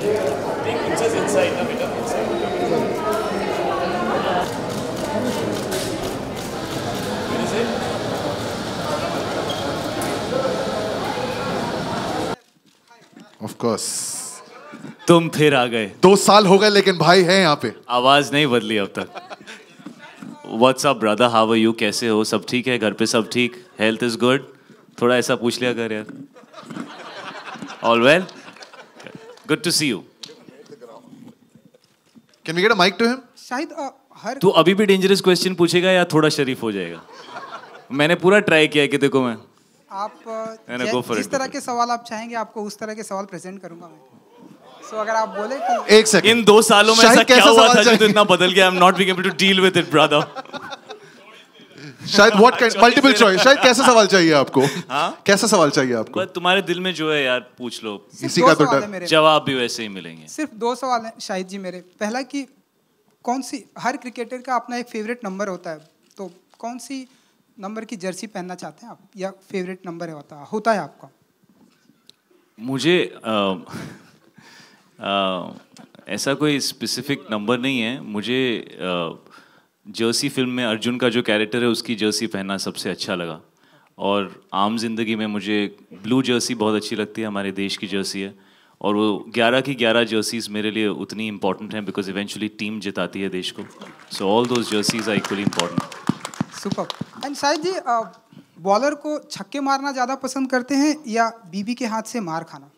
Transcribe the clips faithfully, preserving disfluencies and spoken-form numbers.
Pink is inside the middle. Where is it? Of course. तुम फिर आ गए. दो साल हो गए लेकिन भाई हैं यहाँ पे. आवाज नहीं बदली अब तक. What's up brother? How are you? कैसे हो? सब ठीक है? घर पे सब ठीक? Health is good? थोड़ा ऐसा पूछ लिया कर यार. All well? Good to see you. Can we get a mic to him? शायद uh, हर. तू अभी भी dangerous question पूछेगा या थोड़ा शरीफ हो जाएगा? मैंने पूरा try किया कि देखो मैं. आप जिस तरह के सवाल आप चाहेंगे आपको उस तरह के सवाल प्रेजेंट करूंगा मैं. सो अगर आप बोले कि एक सेकंड इन दो सालों में ऐसा क्या हुआ था जो इतना बदल गया. I am not being able to deal with it brother. शायद व्हाट काइंड मल्टीपल चॉइस. शायद कैसा सवाल चाहिए आपको? हां कैसा सवाल चाहिए आपको? बस तुम्हारे दिल में जो है यार पूछ लो. इसी का तो जवाब भी वैसे ही मिलेंगे. सिर्फ दो सवाल हैं शाहिद जी मेरे. पहला कि कौन सी हर क्रिकेटर का अपना एक फेवरेट नंबर होता है तो कौन सी नंबर की जर्सी पहनना चाहते हैं आप या फेवरेट नंबर है होता होता है आपका? मुझे आ, आ, ऐसा कोई स्पेसिफिक नंबर नहीं है. मुझे आ, जर्सी फिल्म में अर्जुन का जो कैरेक्टर है उसकी जर्सी पहनना सबसे अच्छा लगा. और आम जिंदगी में मुझे ब्लू जर्सी बहुत अच्छी लगती है. हमारे देश की जर्सी है और वो ग्यारह की ग्यारह जर्सीज मेरे लिए उतनी इम्पॉर्टेंट हैं बिकॉज इवेंचुअली टीम जिताती है देश को. So all those jerseys are equally important. Super. And Shahid ji bowler को छक्के मारना ज़्यादा पसंद करते हैं या बीबी के हाथ से मार खाना?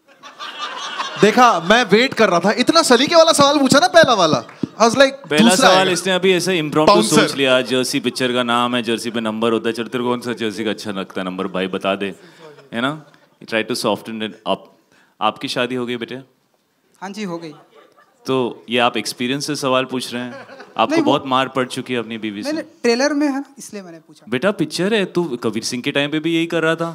देखा मैं वेट कर रहा था. इतना सलीके वाला सवाल पूछा ना पहला वाला. I was like, पहला सवाल इसने अभी ऐसे इम्प्रॉम्प्टू सोच लिया. जर्सी पिक्चर का नाम है, जर्सी पे नंबर होता है. चल तेरे को कौन सा जर्सी का अच्छा लगता है नंबर भाई बता दे, है ना. Try to soften it up. आपकी शादी हो गई बेटे? हाँ जी हो गई. तो ये आप एक्सपीरियंस से सवाल पूछ रहे हैं. आपको बहुत मार पड़ चुकी है अपनी बीवी से. मैंने ट्रेलर में है इसलिए मैंने पूछा. बेटा पिक्चर है. तू कबीर सिंह के टाइम पे भी यही कर रहा था.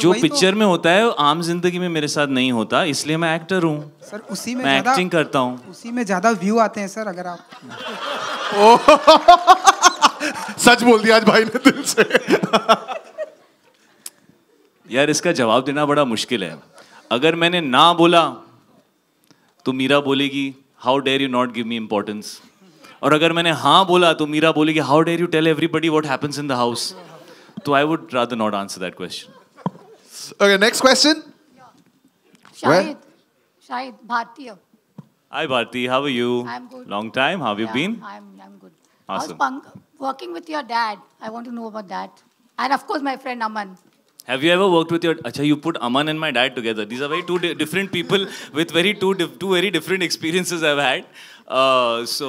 जो पिक्चर तो... में होता है आम जिंदगी में मेरे साथ नहीं होता. इसलिए मैं एक्टर हूँ. मैं एक्टिंग करता हूँ. उसी में ज्यादा व्यू आते हैं सर. अगर आप सच बोल दिया आज भाई ने दिल से. यार इसका जवाब देना बड़ा मुश्किल है. अगर मैंने ना बोला तो मीरा बोलेगी how dare you not give me importance. और अगर मैंने हाँ बोला तो मीरा बोलेगी how dare you tell everybody what happens in the house. तो I would rather not answer that question. Okay next question. Shahid Shahid Bhartiya. Hi Bharti how are you? I am good. Long time. How have you been? I am I am good. Awesome. Working with your dad. I want to know about that. And of course my friend Aman. Have you ever worked with your? अच्छा, you put Aman and my dad together. These are very two di different people with very two two very different experiences I've had. Uh, so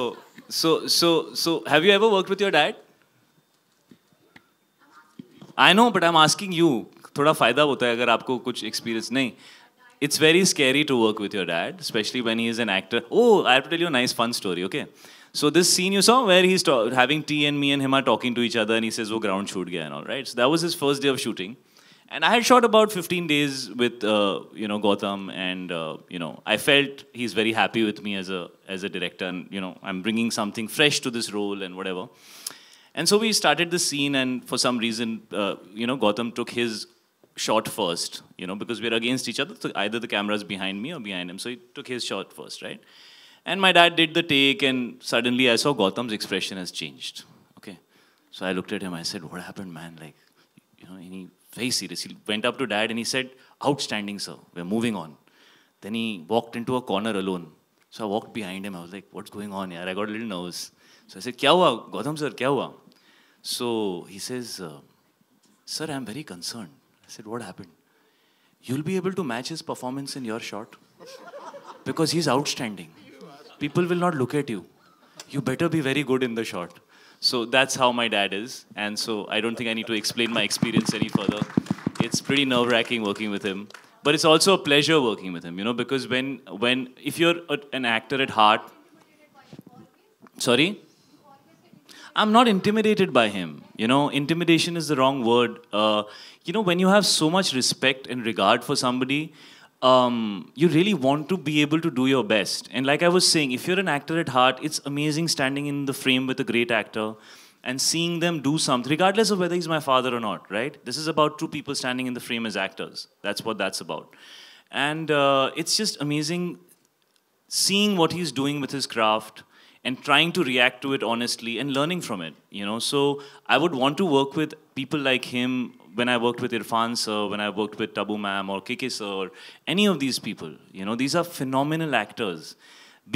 so so so, have you ever worked with your dad? I know, but I'm asking you. थोड़ा फायदा होता है अगर आपको कुछ experience नहीं. It's very scary to work with your dad, especially when he is an actor. Oh, I have to tell you a nice fun story. Okay, so this scene you saw where he's having tea and me and him are talking to each other and he says वो ground shoot गया and all right. So that was his first day of shooting. And I had shot about fifteen days with uh, you know Gautam, and uh, you know I felt he's very happy with me as a as a director, and you know I'm bringing something fresh to this role and whatever. And so we started the scene, and for some reason, uh, you know Gautam took his shot first, you know because we're against each other, so either the camera's behind me or behind him, so he took his shot first, right? And my dad did the take, and suddenly I saw Gautam's expression has changed. Okay, so I looked at him. I said, "What happened, man? Like, you know, any." Very serious. He went up to dad and he said, "Outstanding, sir. We're moving on." Then he walked into a corner alone. So I walked behind him. I was like, "What's going on, yaar?" I got a little nervous. So I said, "Kya hua, Gautam sir? Kya hua?" So he says, uh, "Sir, I'm very concerned." I said, "What happened?" "You'll be able to match his performance in your shot because he's outstanding. People will not look at you. You better be very good in the shot." So that's how my dad is, and so I don't think I need to explain my experience any further. It's pretty nerve-wracking working with him, but it's also a pleasure working with him, you know, because when when if you're a, an actor at heart, sorry, I'm not intimidated by him. You know, intimidation is the wrong word. Uh, you know, when you have so much respect and regard for somebody, Um, you really want to be able to do your best. And like I was saying, if you're an actor at heart, it's amazing standing in the frame with a great actor and seeing them do something, regardless of whether he's my father or not, right? This is about two people standing in the frame as actors. That's what that's about. And uh, it's just amazing seeing what he's doing with his craft and trying to react to it honestly and learning from it, you know. So I would want to work with people like him when I worked with Irfan sir, when I worked with Tabu ma'am or K K sir, or any of these people, you know, these are phenomenal actors.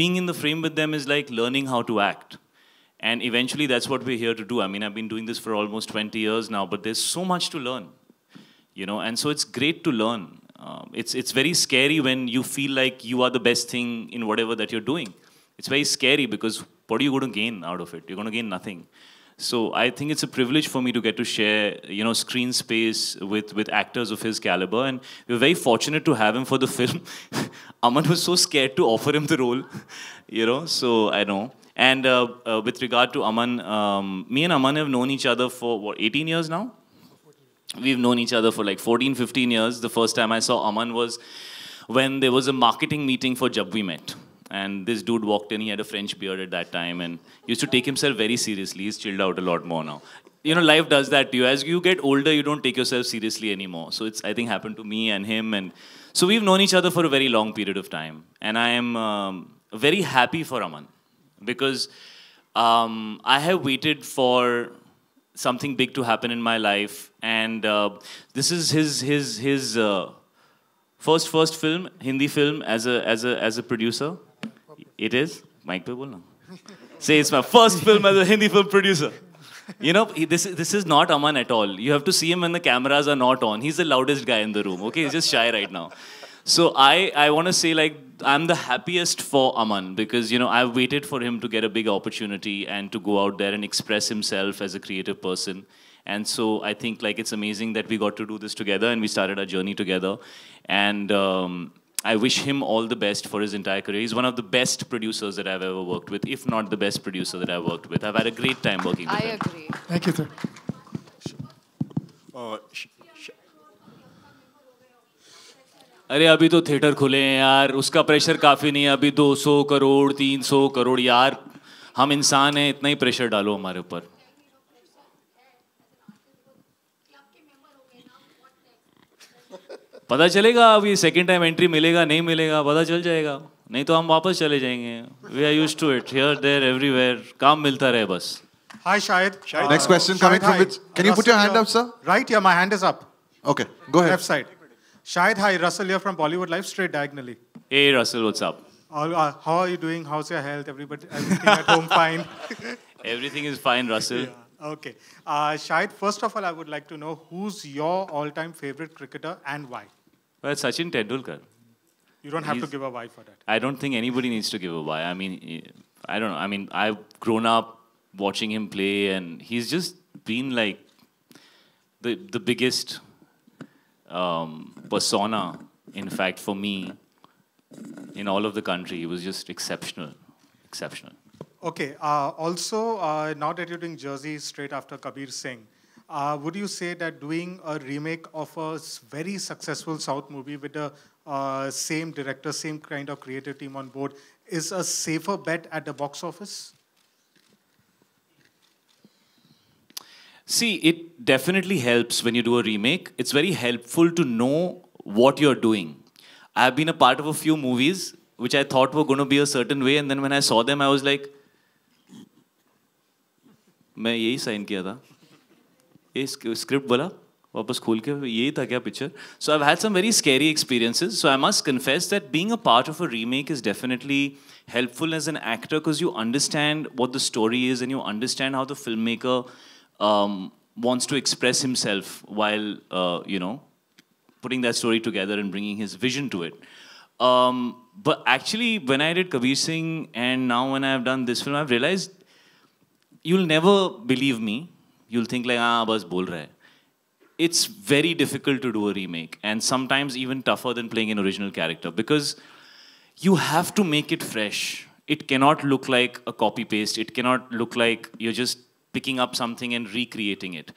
Being in the frame with them is like learning how to act. And eventually that's what we're here to do. I mean, I've been doing this for almost twenty years now, but there's so much to learn, you know, and so it's great to learn. Um, it's, it's very scary when you feel like you are the best thing in whatever that you're doing. It's very scary because what are you going to gain out of it? You're going to gain nothing. So I think it's a privilege for me to get to share, you know, screen space with, with actors of his caliber. And we were very fortunate to have him for the film. Aman was so scared to offer him the role, you know, so I know. And uh, uh, with regard to Aman, um, me and Aman have known each other for, what, eighteen years now? We've known each other for like fourteen, fifteen years. The first time I saw Aman was when there was a marketing meeting for Jab We Met. And this dude walked in, he had a French beard at that time and used to take himself very seriously. He's chilled out a lot more now. You know, life does that to you. As you get older, you don't take yourself seriously anymore. So it's, I think, happened to me and him. And so we've known each other for a very long period of time. And I am um, very happy for Aman. Because um, I have waited for something big to happen in my life, and uh, this is his his his uh, first first film, Hindi film, as a as a as a producer. It is. Mike pe bolna. Say it's my first film as a Hindi film producer. You know, this this is not Aman at all. You have to see him when the cameras are not on. He's the loudest guy in the room. Okay, he's just shy right now. So I, I want to say, like, I'm the happiest for Aman because, you know, I've waited for him to get a big opportunity and to go out there and express himself as a creative person. And so I think, like, it's amazing that we got to do this together and we started our journey together. And um, I wish him all the best for his entire career. He's one of the best producers that I've ever worked with, if not the best producer that I've worked with. I've had a great time working with him. I agree. Thank you, sir. Uh, अरे अभी तो theatre खुले हैं यार, उसका pressure काफ़ी नहीं है अभी, दो सौ करोड़ तीन सौ करोड़ यार, हम इंसान हैं, इतना ही प्रेशर डालो हमारे ऊपर। पता चलेगा अभी सेकंड टाइम एंट्री मिलेगा नहीं मिलेगा, पता चल जाएगा, नहीं तो हम वापस चले जाएंगे। We are used to it, here there everywhere, काम मिलता रहे बस। Hi Shahid, next question coming from which, can you put your hand up sir? Right, yeah my hand is up. Okay, go ahead. Left side. Shahid, hi, Russell here from Bollywood Live, straight diagonally. Hey Russell, what's up? All, uh, how are you doing? How's your health? Everybody, everything at home fine? Everything is fine, Russell. Yeah. Okay. Uh, Shahid, first of all, I would like to know who's your all-time favorite cricketer and why? Well, Sachin Tendulkar. You don't have He's, to give a why for that. I don't think anybody needs to give a why. I mean, I don't know. I mean, I've grown up watching him play and he's just been like the, the biggest... Um, persona, in fact, for me, in all of the country, it was just exceptional, exceptional. Okay. Uh, also, uh, now that you're doing Jersey straight after Kabir Singh, uh, would you say that doing a remake of a very successful South movie with the uh, same director, same kind of creative team on board, is a safer bet at the box office? See, it definitely helps when you do a remake. It's very helpful to know what you're doing. I've been a part of a few movies which I thought were going to be a certain way, and then when I saw them, I was like, मैं यही sign किया था, ये script बोला वापस खोल के यही था क्या picture? So I've had some very scary experiences. So I must confess that being a part of a remake is definitely helpful as an actor because you understand what the story is and you understand how the filmmaker Um, wants to express himself while, uh, you know, putting that story together and bringing his vision to it. Um, but actually, when I did Kabir Singh and now when I've done this film, I've realized you'll never believe me. You'll think like, ah, bas bol raha hai. It's very difficult to do a remake and sometimes even tougher than playing an original character because you have to make it fresh. It cannot look like a copy-paste. It cannot look like you're just picking up something and recreating it.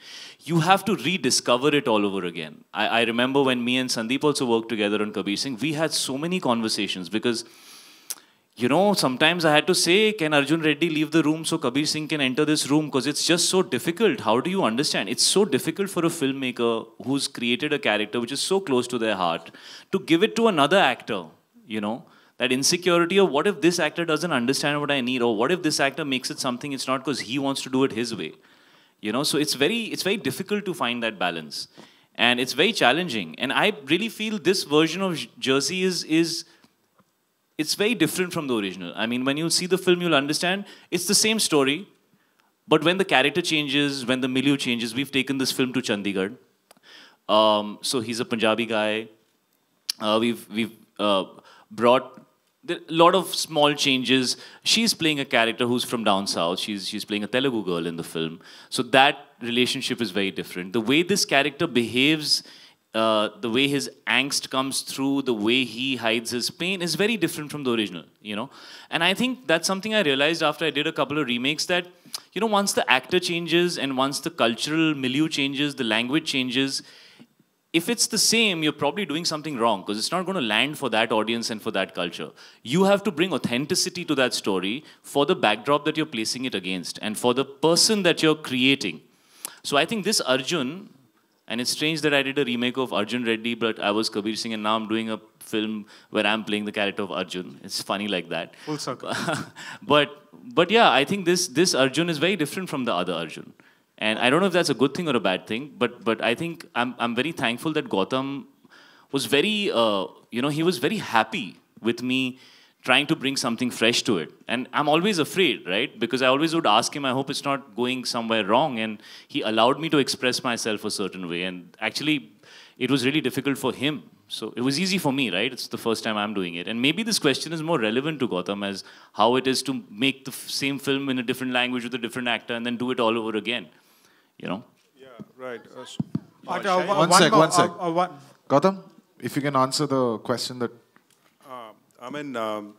You have to rediscover it all over again. I, I remember when me and Sandeep also worked together on Kabir Singh, we had so many conversations because, you know, sometimes I had to say, can Arjun Reddy leave the room so Kabir Singh can enter this room? Because it's just so difficult. How do you understand? It's so difficult for a filmmaker who's created a character which is so close to their heart to give it to another actor, you know. That insecurity of what if this actor doesn't understand what I need, or what if this actor makes it something it's not because he wants to do it his way. You know, so it's very, it's very difficult to find that balance. And it's very challenging. And I really feel this version of Jersey is, is it's very different from the original. I mean, when you see the film, you'll understand it's the same story. But when the character changes, when the milieu changes, we've taken this film to Chandigarh. Um, so he's a Punjabi guy. Uh, we've we've uh, brought a lot of small changes. She's playing a character who's from down south. She's, she's playing a Telugu girl in the film. So that relationship is very different. The way this character behaves, uh, the way his angst comes through, the way he hides his pain is very different from the original, you know. And I think that's something I realized after I did a couple of remakes that, you know, once the actor changes and once the cultural milieu changes, the language changes, if it's the same, you're probably doing something wrong because it's not going to land for that audience and for that culture. You have to bring authenticity to that story for the backdrop that you're placing it against and for the person that you're creating. So I think this Arjun, and it's strange that I did a remake of Arjun Reddy, but I was Kabir Singh, and now I'm doing a film where I'm playing the character of Arjun. It's funny like that. Full circle. but, but yeah, I think this, this Arjun is very different from the other Arjun. And I don't know if that's a good thing or a bad thing, but but I think I'm I'm very thankful that Gautam was very uh, you know, he was very happy with me trying to bring something fresh to it. And I'm always afraid, right? Because I always would ask him, I hope it's not going somewhere wrong. And he allowed me to express myself a certain way. And actually, it was really difficult for him. So it was easy for me, right? It's the first time I'm doing it. And maybe this question is more relevant to Gautam as how it is to make the same film in a different language with a different actor and then do it all over again. You know? Yeah, right. Uh, so but, uh, one, one sec, more, one sec. Uh, uh, one. Gautam, if you can answer the question that... Uh, I mean, um,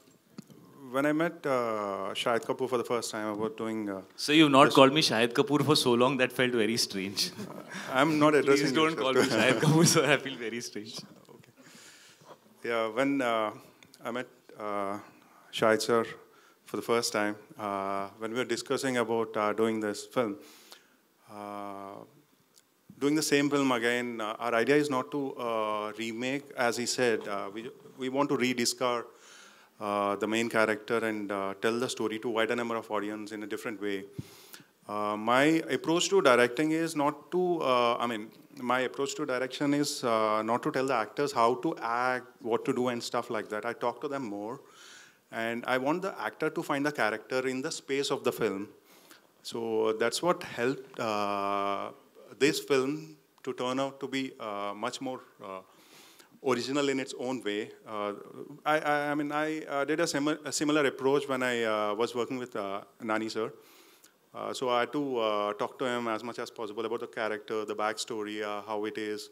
when I met uh, Shahid Kapoor for the first time about doing... Uh, so you've not called me Shahid Kapoor for so long, that felt very strange. Uh, I'm not addressing... Please don't call me Shahid Kapoor, so I feel very strange. Okay. Yeah, when uh, I met uh, Shahid sir for the first time, uh, when we were discussing about uh, doing this film, Uh, doing the same film again, uh, our idea is not to uh, remake, as he said. Uh, we, we want to rediscover uh, the main character and uh, tell the story to a wider number of audience in a different way. Uh, my approach to directing is not to, uh, I mean, my approach to direction is uh, not to tell the actors how to act, what to do and stuff like that. I talk to them more. And I want the actor to find the character in the space of the film. So that's what helped uh, this film to turn out to be uh, much more uh, original in its own way. Uh, I, I, I mean, I uh, did a, sim a similar approach when I uh, was working with uh, Nani sir. Uh, so I had to uh, talk to him as much as possible about the character, the backstory, uh, how it is.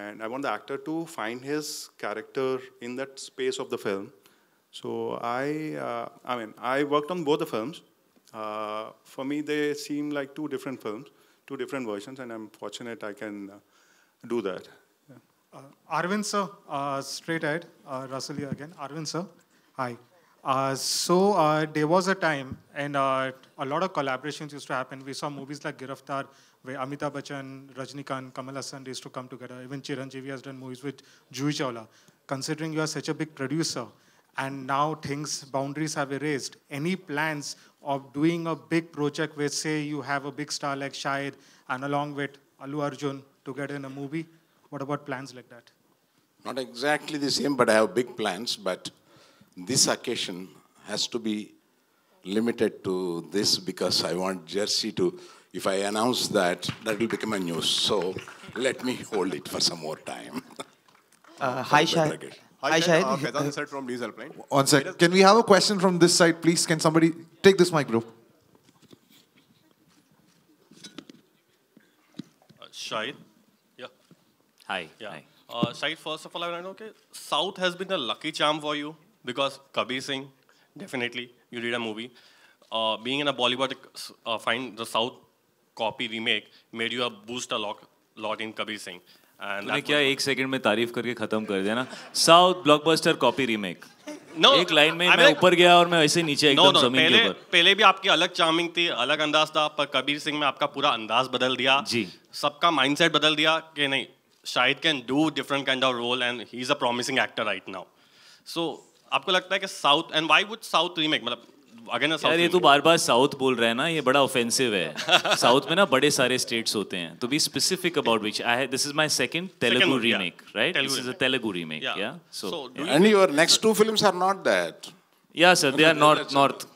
And I want the actor to find his character in that space of the film. So I, uh, I mean, I worked on both the films. Uh, for me, they seem like two different films, two different versions, and I'm fortunate I can uh, do that. Yeah. Uh, Arvind sir, uh, straight ahead, uh, Russell here again. Arvind sir, hi. Uh, so uh, there was a time, and uh, a lot of collaborations used to happen. We saw movies like Giraftaar, where Amitabh Bachchan, Rajinikanth, Kamal Hassan used to come together. Even Chiranjeevi has done movies with Juhi Chawla. Considering you are such a big producer, and now things, boundaries have erased. Any plans of doing a big project where, say, you have a big star like Shahid and along with Allu Arjun to get in a movie? What about plans like that? Not exactly the same, but I have big plans. But this occasion has to be limited to this because I want Jersey to, if I announce that, that will become a news. So let me hold it for some more time. Uh, hi, Shahid. Hi, Shahid. From Diesel Plane. One sec. Can we have a question from this side, please? Can somebody take this mic, bro? Uh, Shahid. Yeah. Hi. Yeah. Hi. Uh, Shahid, first of all, I want to know, okay, South has been a lucky charm for you because Kabir Singh, definitely, you did a movie. Uh, being in a Bollywood, uh, find the South copy remake made you a boost a lot, lot in Kabir Singh. तूने क्या एक second में तारीफ करके खत्म कर दिया ना साउथ ब्लॉकबस्टर कॉपी रीमेक एक लाइन में मैं ऊपर गया और मैं ऐसे नीचे एकदम जमीन के ऊपर पहले भी आपकी अलग चार्मिंग थी अलग अंदाज था पर कबीर सिंह में आपका पूरा अंदाज बदल दिया जी सबका माइंडसेट बदल दिया कि नहीं Shahid can do different kind of role and he is a promising actor right now so आपको लगता है कि south and why would south remake मतलब यार ये तो बार बार साउथ बोल रहा है ना ये बड़ा ऑफेंसिव है साउथ में ना बड़े सारे स्टेट्स होते हैं तो be specific about which I है this is my second Telugu remake right this is a Telugu remake yeah so and your next two films are not that yeah sir they are not north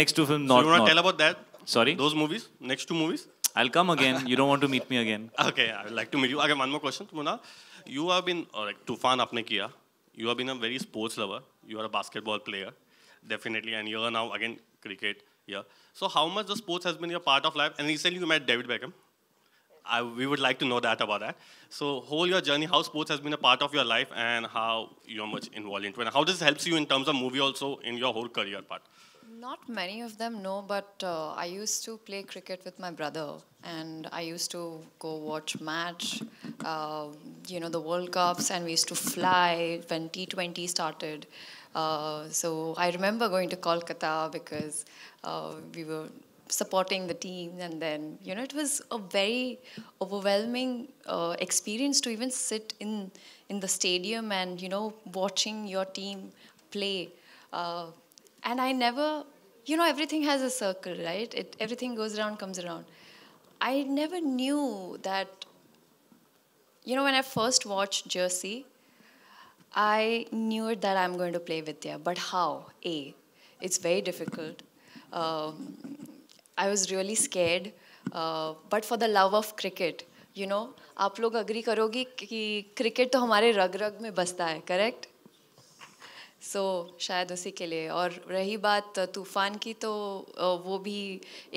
next two film not north you want to tell about that sorry those movies next two movies I will come again you don't want to meet me again okay I would like to meet you again one more question Munna you have been like Toofaan आपने किया you have been a very sports lover you are a basketball player definitely and you are now again cricket yeah so how much the sports has been a part of life and recently you met David Beckham I, we would like to know that about that so whole your journey how sports has been a part of your life and how you are much involved into it how this helps you in terms of movie also in your whole career part not many of them know but uh, I used to play cricket with my brother and I used to go watch match uh, you know the World Cups and we used to fly when T twenty started Uh, so I remember going to Kolkata because uh, we were supporting the team and then, you know, it was a very overwhelming uh, experience to even sit in, in the stadium and, you know, watching your team play. Uh, and I never, you know, everything has a circle, right? It, everything goes around, comes around. I never knew that, you know, when I first watched Jersey, I knew that I'm going to play Vidya, but how? A, it's very difficult. Um, I was really scared, uh, but for the love of cricket, you know, आप लोग agree करोगी कि cricket तो हमारे रग-रग में बसता है, correct? So शायद उसी के लिए और रही बात तूफान की तो वो भी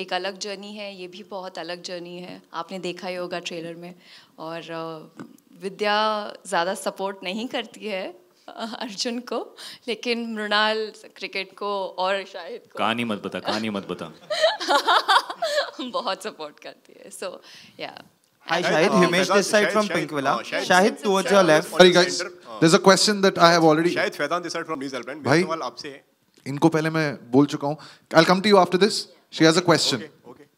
एक अलग journey है, ये भी बहुत अलग journey है। आपने देखा ही होगा trailer में और विद्या ज़्यादा सपोर्ट नहीं करती है अर्जुन को लेकिन मृणाल क्रिकेट को और शाहिद को कहानी मत बता कहानी मत बता बहुत सपोर्ट करती है सो या Hi Shahid, Himesh this side from Pinkvilla. Shahid towards your left. Sorry guys, there's a question that I have already. Shahid Faizan this side from New Zealand. भाई सवाल आपसे है. इनको पहले मैं बोल चुका हूँ. I'll come to you after this. She has a question. Okay.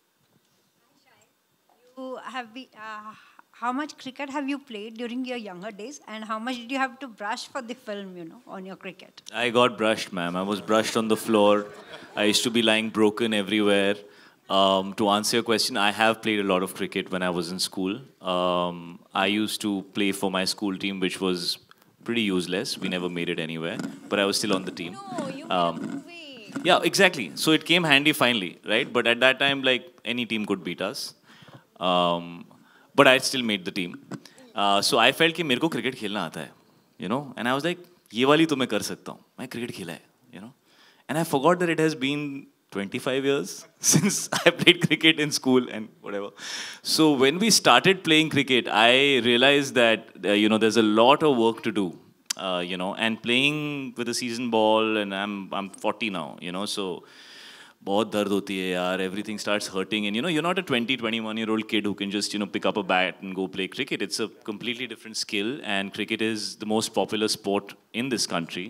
You have been. How much cricket have you played during your younger days and how much did you have to brush for the film, you know, on your cricket? I got brushed, ma'am. I was brushed on the floor. I used to be lying broken everywhere. Um, to answer your question, I have played a lot of cricket when I was in school. Um, I used to play for my school team, which was pretty useless. We never made it anywhere, but I was still on the team. No, you um, yeah, exactly. So it came handy finally, right? But at that time, like, any team could beat us. Um... But I still made the team, uh, so I felt कि मेरे को cricket खेलना आता है, you know, and I was like ये वाली तो मैं कर सकता हूँ, मैं क्रिकेट खेला है, you know, and I forgot that it has been twenty-five years since I played cricket in school and whatever. So when we started playing cricket, I realized that uh, you know there's a lot of work to do, uh, you know, and playing with a season ball, and I'm I'm forty now, you know, so. बहुत दर्द होती है यार everything starts hurting and you know you're not a twenty, twenty-one year old kid who can just you know pick up a bat and go play cricket it's a completely different skill and cricket is the most popular sport in this country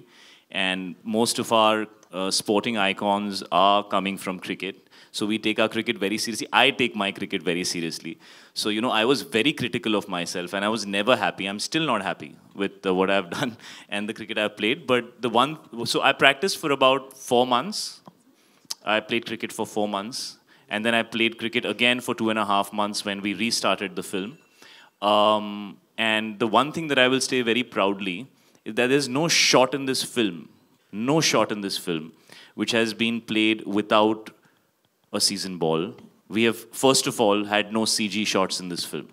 and most of our uh, sporting icons are coming from cricket so we take our cricket very seriously I take my cricket very seriously so you know I was very critical of myself and I was never happy I'm still not happy with uh, what I've done and the cricket I've played but the one so I practiced for about four months I played cricket for four months, and then I played cricket again for two and a half months when we restarted the film. Um, and the one thing that I will say very proudly is that there's no shot in this film, no shot in this film, which has been played without a season ball. We have, first of all, had no C G shots in this film.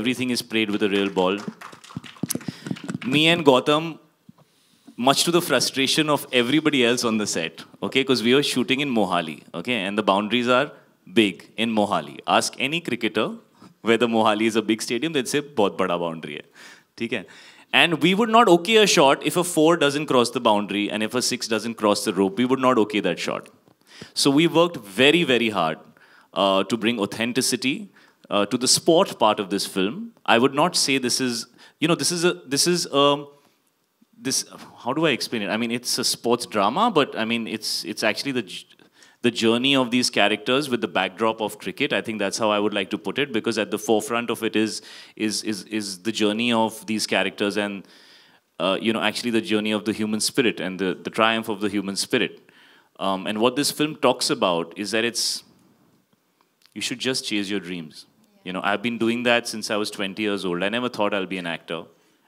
Everything is played with a real ball. Me and Gautam, much to the frustration of everybody else on the set, okay, because we were shooting in Mohali, okay, and the boundaries are big in Mohali. Ask any cricketer whether Mohali is a big stadium, they'd say, बहुत बड़ा boundary है, ठीक है? And we would not okay a shot if a four doesn't cross the boundary and if a six doesn't cross the rope, we would not okay that shot. So we worked very, very hard uh, to bring authenticity uh, to the sport part of this film. I would not say this is, you know, this is a, this is a, This, how do I explain it? I mean, it's a sports drama, but I mean, it's it's actually the the journey of these characters with the backdrop of cricket. I think that's how I would like to put it, because at the forefront of it is is is is the journey of these characters and uh, you know, actually the journey of the human spirit and the, the triumph of the human spirit. Um, and what this film talks about is that it's, you should just chase your dreams. You know, I've been doing that since I was twenty years old. I never thought I'll be an actor.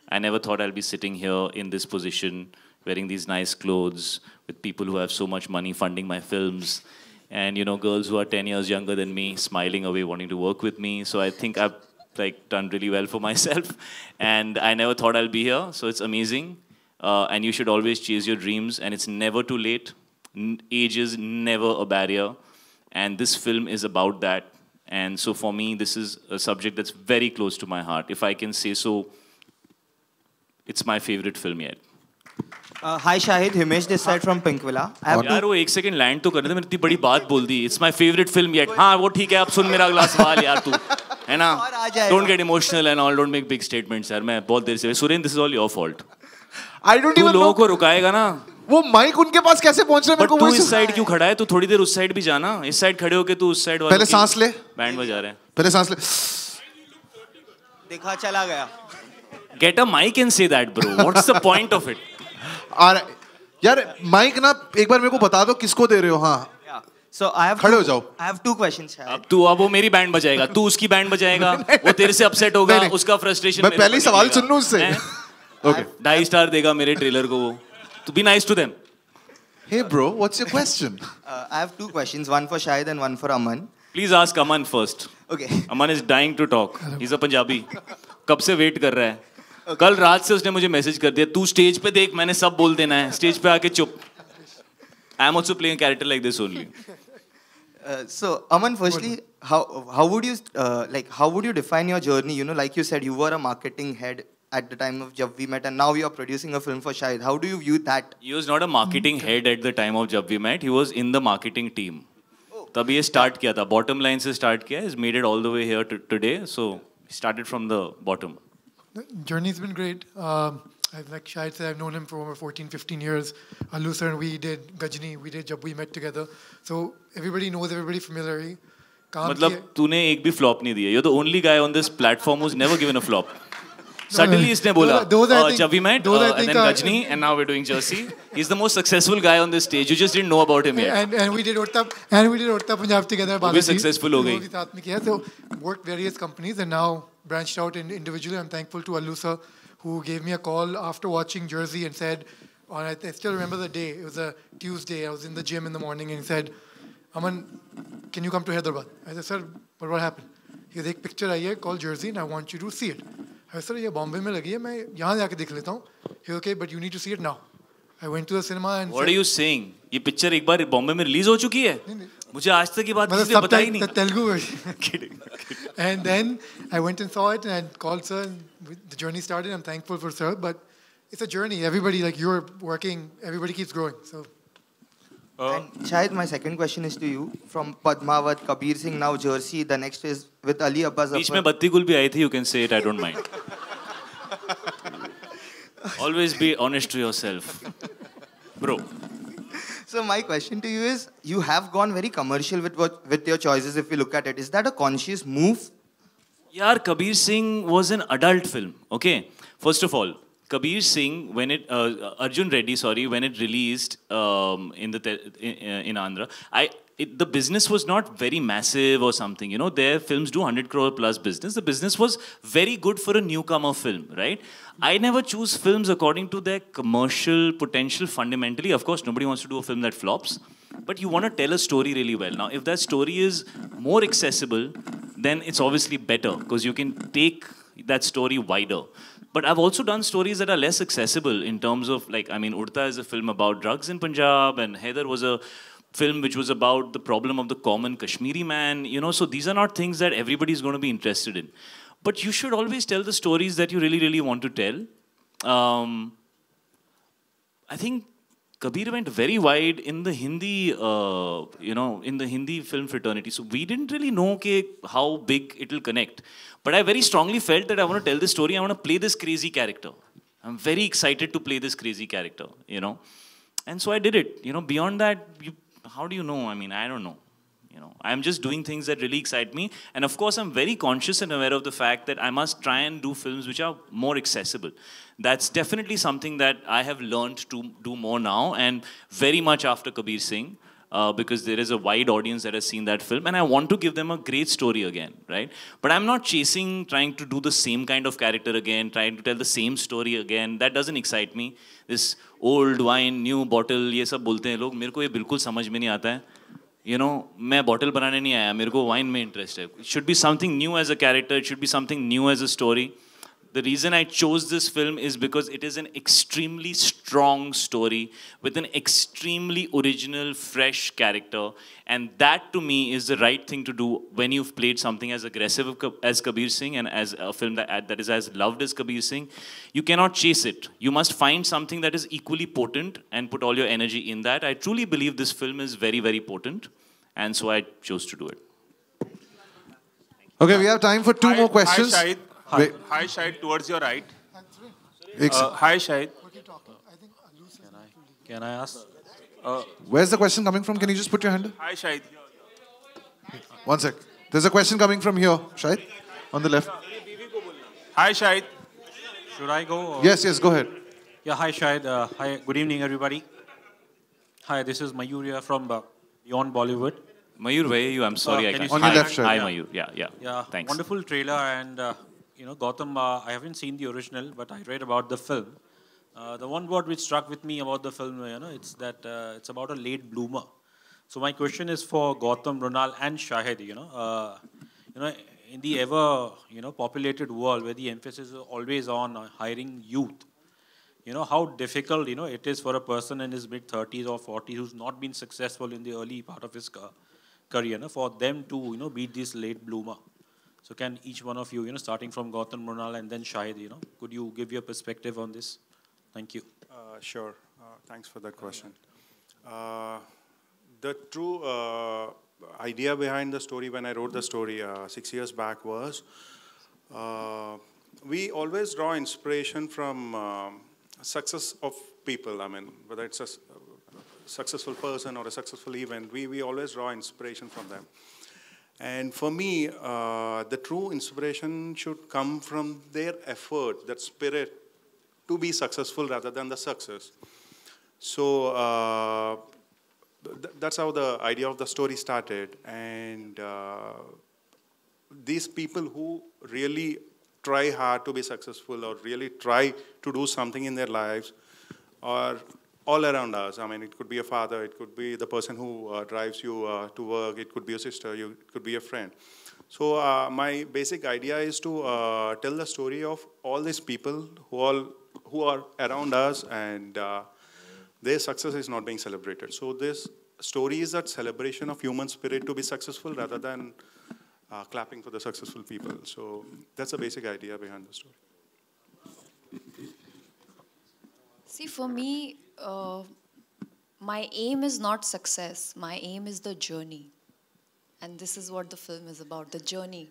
I never thought I'll be sitting here in this position, wearing these nice clothes, with people who have so much money funding my films, and, you know, girls who are ten years younger than me, smiling away, wanting to work with me. So I think I've, like, done really well for myself. And I never thought I'll be here, so it's amazing. Uh, and you should always chase your dreams, and it's never too late. Age is never a barrier. And this film is about that. And so for me, this is a subject that's very close to my heart. If I can say so, it's my favorite film yet. Uh, hi Shahid, Himesh this side from Pink Villa. यार वो एक second land तो कर दे, मैंने इतनी बड़ी बात बोल दी. It's my favorite film yet. हाँ वो ठीक है, आप सुन मेरा अगला सवाल यार तू, है ना? Don't get emotional and all, don't make big statements यार. मैं बहुत देर से Surendra, this is all your fault. I don't even know. तू लोगों को रुकाएगा ना? वो माइक उनके पास कैसे पहुंच रहा है मेरे को? तू इस साइड क्यों खड़ा है? तू थोड़ी देर उस साइड भी जाना. इस साइड खड़े होके तू उस साइड वाले पहले सांस ले. बैंड बजा रहे हैं. पहले सांस ले. देखा चला गया. Get a mic and say that, bro. What's the point of it? Alright, यार माइक ना एक बार मेरे को बता दो किसको दे रहे हो. हाँ. So I have. खड़े हो जाओ. I have two questions. अब तू अब वो मेरी बैंड बजाएगा, तू उसकी बैंड बजाएगा, वो तेरे से अपसेट होगा, उसका फ्रस्ट्रेशन. मैं पहले सवाल सुन लूँ उससे. Okay. ढाई स्टार देगा मेरे ट्रेलर को वो. To be nice to them. Hey bro, what's your question? Uh, I have two questions, one for Shahid and one for Aman. Please ask Aman first. Okay. Aman is dying to talk. He's a Punjabi. कब से wait कर रहा है? कल रात से उसने मुझे मैसेज कर दिया, तू स्टेज पे देख, मैंने सब बोल देना है, स्टेज पे आके चुप. I am also playing a character like this only. Uh, so Aman, firstly, how how would you uh, like how would you define your journey? You know, like you said, you were a marketing head at the time of Jab We Met, and now you are producing a film for Shahid. How do you view that? He was not a marketing head at the time of Jab We Met. He was in the marketing team. तब ये start किया था, bottom line से start किया. He's made it all the way here to today. So he started from the bottom. The journey's been great. Uh, like Shahid said, I've known him for over fourteen, fifteen years. Allu sir and we did Gajini, we did Jab We Met together. So everybody knows everybody familiarly. मतलब तूने एक भी flop नहीं दिया. You're the only guy on this platform who's never given a flop. Suddenly इसने बोला Jab We Met and then Gajini and now we're doing Jersey. He's the most successful guy on this stage. You just didn't know about him yet. And and we did Udta and we did Udta Punjab together. वो भी successful हो गई. साथ में किया. So worked various companies and now branched out in individually. I'm thankful to Allu sir, who gave me a call after watching Jersey and said, on I, I still remember the day, it was a Tuesday, I was in the gym in the morning and he said, Aman, can you come to Hyderabad? I said, sir, but what happened? He said, एक picture आई है called Jersey and I want you to see it. I said, sir, ये बॉम्बे में लगी है, मैं यहाँ जाके देख लेता हूँ. He said, okay, but you need to see it now. I went to the cinema and what said, are you saying? ये picture एक बार बॉम्बे में रिलीज हो चुकी है? नहीं, नहीं. मुझे आज तक की बात किसी ने बताई नहीं. Telugu version. And then I went and saw it and called sir. And the journey started. I'm thankful for sir, but it's a journey. Everybody, like you're working, everybody keeps growing. So. Uh, and Shahid, my second question is to you. From Padmavat, Kabir Singh, now Jersey. The next is with Ali Abbas. बीच में बत्ती गुल भी आई थी. You can say it. I don't mind. Always be honest to yourself, bro. So my question to you is, you have gone very commercial with with your choices if you look at it. Is that a conscious move? Yaar, Kabir Singh was an adult film. Okay, first of all, Kabir Singh, when it uh, Arjun Reddy, sorry, when it released um, in the in, in Andhra, I it, the business was not very massive or something. You know, their films do one hundred crore plus business. The business was very good for a newcomer film, right? I never choose films according to their commercial potential fundamentally. Of course, nobody wants to do a film that flops. But you want to tell a story really well. Now, if that story is more accessible, then it's obviously better because you can take that story wider. But I've also done stories that are less accessible in terms of, like, I mean, Udta is a film about drugs in Punjab and Haider was a film which was about the problem of the common Kashmiri man, you know, so these are not things that everybody is going to be interested in. But you should always tell the stories that you really, really want to tell. Um, I think Kabir went very wide in the Hindi, uh, you know, in the Hindi film fraternity. So we didn't really know ke how big it'll connect. But I very strongly felt that I want to tell this story, I want to play this crazy character. I'm very excited to play this crazy character, you know. And so I did it. You know, beyond that, you, how do you know? I mean, I don't know. You know, I'm just doing things that really excite me. And of course, I'm very conscious and aware of the fact that I must try and do films which are more accessible. That's definitely something that I have learned to do more now, and very much after Kabir Singh. Uh, because there is a wide audience that has seen that film, and I want to give them a great story again, right? But I'm not chasing, trying to do the same kind of character again, trying to tell the same story again. That doesn't excite me. This old wine, new bottle, ये सब बोलते हैं लोग, मेरे को ये बिल्कुल समझ में नहीं आता है. You know, मैं बॉटल बनाने नहीं आया, मेरे को वाइन में इंटरेस्ट है. It should be something new as a character, it should be something new as a story. The reason I chose this film is because it is an extremely strong story with an extremely original, fresh character. And that, to me, is the right thing to do when you've played something as aggressive as Kabir Singh and as a film that, that is as loved as Kabir Singh. You cannot chase it. You must find something that is equally potent and put all your energy in that. I truly believe this film is very, very potent. And so I chose to do it. Okay, we have time for two I, more questions. I, I, Hi, hi Shahid, towards your right. Uh, hi Shahid. Can I, can I ask? Uh, Where's the question coming from? Can you just put your hand up? Hi Shahid. One sec. There's a question coming from here, Shahid, on the left. Hi Shahid. Should I go? Or? Yes, yes, go ahead. Yeah, hi Shahid. Uh, hi, good evening everybody. Hi, this is Mayur from uh, Beyond Bollywood. Mayur, where are you? I'm sorry. Uh, I can't. On your left, Shahid. Hi Mayur. Yeah, yeah. Yeah. Thanks. Wonderful trailer and... Uh, You know, Gautam, uh, I haven't seen the original, but I read about the film. Uh, the one word which struck with me about the film, you know, it's that uh, it's about a late bloomer. So my question is for Gautam, Mrunal, and Shahid. You know, uh, you know, in the ever you know populated world where the emphasis is always on hiring youth, you know, how difficult you know it is for a person in his mid thirties or forties who's not been successful in the early part of his career, you know, for them to you know be this late bloomer. So can each one of you, you know, starting from Gautam, Mrunal, and then Shahid, you know, could you give your perspective on this? Thank you. Uh, sure. Uh, thanks for that question. Uh, the true uh, idea behind the story when I wrote the story uh, six years back was, uh, we always draw inspiration from uh, success of people. I mean, whether it's a successful person or a successful event, we, we always draw inspiration from them. And for me, uh, the true inspiration should come from their effort, that spirit to be successful rather than the success. So uh, th that's how the idea of the story started. And uh, these people who really try hard to be successful or really try to do something in their lives are all around us. I mean, it could be a father, it could be the person who uh, drives you uh, to work, it could be a sister, you, it could be a friend. So uh, my basic idea is to uh, tell the story of all these people who, all, who are around us, and uh, their success is not being celebrated. So this story is that celebration of human spirit to be successful rather than uh, clapping for the successful people. So that's the basic idea behind the story. See, for me, Uh, my aim is not success. My aim is the journey. And this is what the film is about, the journey.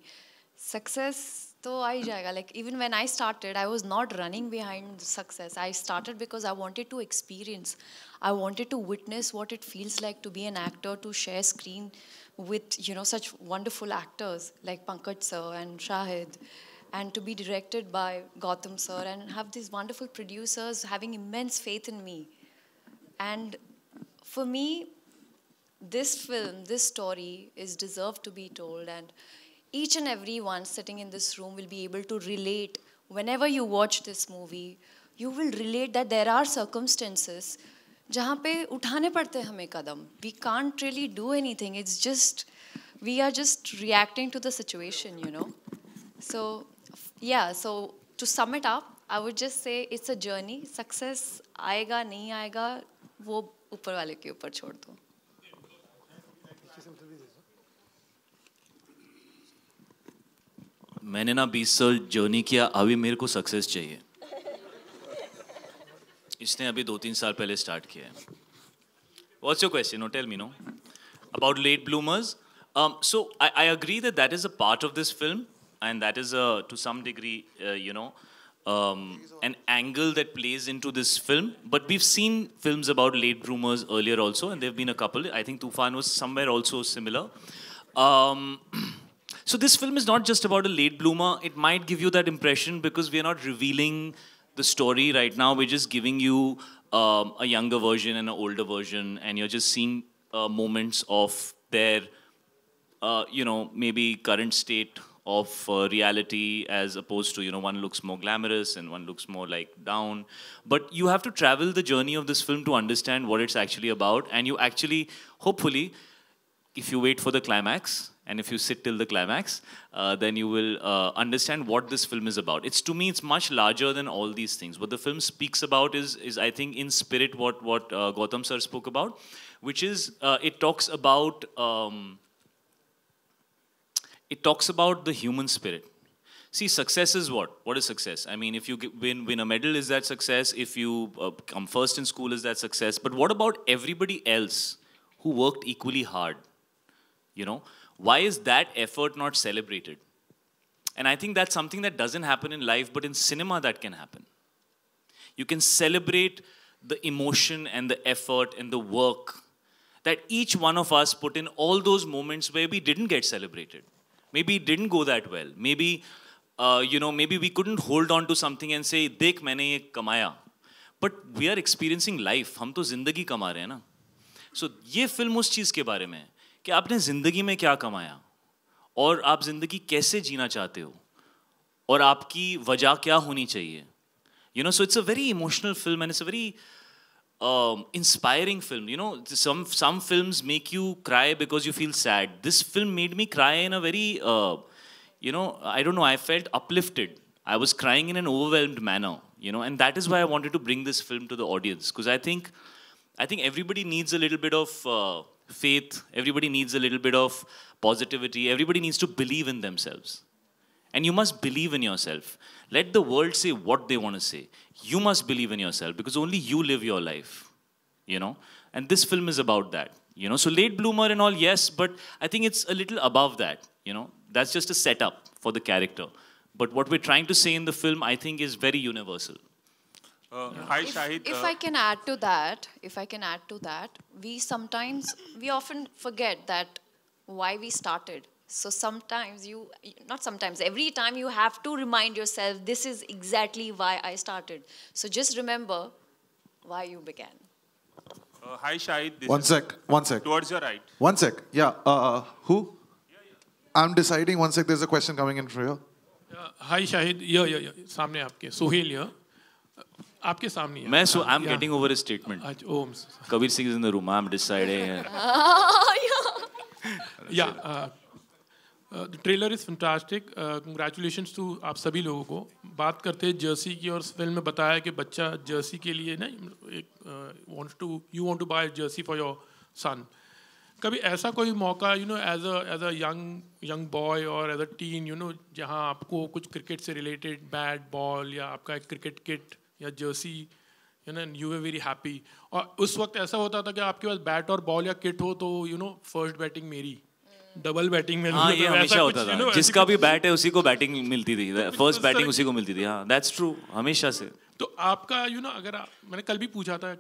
Success, toh aa jayega. Like, even when I started, I was not running behind success. I started because I wanted to experience. I wanted to witness what it feels like to be an actor, to share screen with, you know, such wonderful actors like Pankaj sir and Shahid, and to be directed by Gautam sir, and have these wonderful producers having immense faith in me. And for me, this film, this story is deserved to be told, and each and every one sitting in this room will be able to relate. Whenever you watch this movie, you will relate that there are circumstances jahan pe uthane padte hain hame kadam. We can't really do anything. It's just, we are just reacting to the situation, you know. So, yeah, so to sum it up, I would just say it's a journey. Success आएगा नहीं आएगा वो ऊपर वाले के ऊपर छोड़ दो. मैंने ना बीस साल जर्नी किया, अभी मेरे को सक्सेस चाहिए. इसने अभी दो तीन साल पहले स्टार्ट किया है. What's your question? No, tell me, no? About late bloomers. Um, so I, I agree that that is a part of this film. And that is, a, to some degree, uh, you know, um, an angle that plays into this film. But we've seen films about late bloomers earlier also, and there have been a couple. I think Tufan was somewhere also similar. Um, so this film is not just about a late bloomer. It might give you that impression because we're not revealing the story right now. We're just giving you um, a younger version and an older version, and you're just seeing uh, moments of their, uh, you know, maybe current state of uh, reality, as opposed to, you know, one looks more glamorous and one looks more like down. But you have to travel the journey of this film to understand what it's actually about. And you actually, hopefully, if you wait for the climax and if you sit till the climax, uh, then you will uh, understand what this film is about. It's, to me, it's much larger than all these things. What the film speaks about is, is I think, in spirit what, what uh, Gautam sir spoke about, which is uh, it talks about... Um, It talks about the human spirit. See, success is what? What is success? I mean, if you win, win a medal, is that success? If you uh, come first in school, is that success? But what about everybody else who worked equally hard? You know, why is that effort not celebrated? And I think that's something that doesn't happen in life, but in cinema that can happen. You can celebrate the emotion and the effort and the work that each one of us put in all those moments where we didn't get celebrated. Maybe it didn't go that well. Maybe, uh, you know, maybe we couldn't hold on to something and say, "Dekh, maine ye kamaya." But we are experiencing life. हम तो ज़िंदगी कमा रहे हैं ना. So ये film उस चीज़ के बारे में है कि आपने ज़िंदगी में क्या कमाया और आप ज़िंदगी कैसे जीना चाहते हो और आपकी वजह क्या होनी चाहिए. You know, so it's a very emotional film and it's a very Um, inspiring film. You know, some some films make you cry because you feel sad. This film made me cry in a very, uh, you know, I don't know, I felt uplifted. I was crying in an overwhelmed manner, you know, and that is why I wanted to bring this film to the audience, because I think, I think everybody needs a little bit of uh, faith. Everybody needs a little bit of positivity. Everybody needs to believe in themselves. And you must believe in yourself. Let the world say what they want to say. You must believe in yourself because only you live your life, you know. And this film is about that, you know. So late bloomer and all, yes, but I think it's a little above that, you know. That's just a setup for the character. But what we're trying to say in the film, I think, is very universal. Uh, yeah. Hi, Shahid. If, if I can add to that, if I can add to that, we sometimes, we often forget that why we started. So sometimes you, not sometimes, every time you have to remind yourself, this is exactly why I started. So just remember why you began. Uh, hi, Shahid. One sec, one sec. Towards your right. One sec, yeah. Uh, who? Yeah, yeah. I'm deciding, one sec, there's a question coming in for you. Uh, hi, Shahid. Yeah, yeah, yeah. Samne aapke. Sohail here. Aapke samne. Main, so I'm yeah. getting over a statement. Uh, oh, Kabir Singh is in the room. I'm deciding. Oh, yeah. yeah. Uh, The trailer is fantastic. Congratulations to आप सभी लोगों को. बात करते हैं Jersey की और इस फिल्म में बताया कि बच्चा जर्सी के लिए ना एक wants to you want to buy jersey for your son. कभी ऐसा कोई मौका you know as a as a young young boy or as a teen you know जहाँ आपको कुछ क्रिकेट से related bat ball या आपका एक क्रिकेट किट या jersey you know you were very happy. और उस वक्त ऐसा होता था कि आपके पास बैट और बॉल या किट हो तो you know first batting मेरी. डबल बैटिंग में हाँ ये हमेशा होता था जिसका भी बैट है उसी को बैटिंग मिलती थी फर्स्ट बैटिंग उसी को मिलती थी हाँ that's true हमेशा से तो आपका यू ना अगर मैंने कल भी पूछा था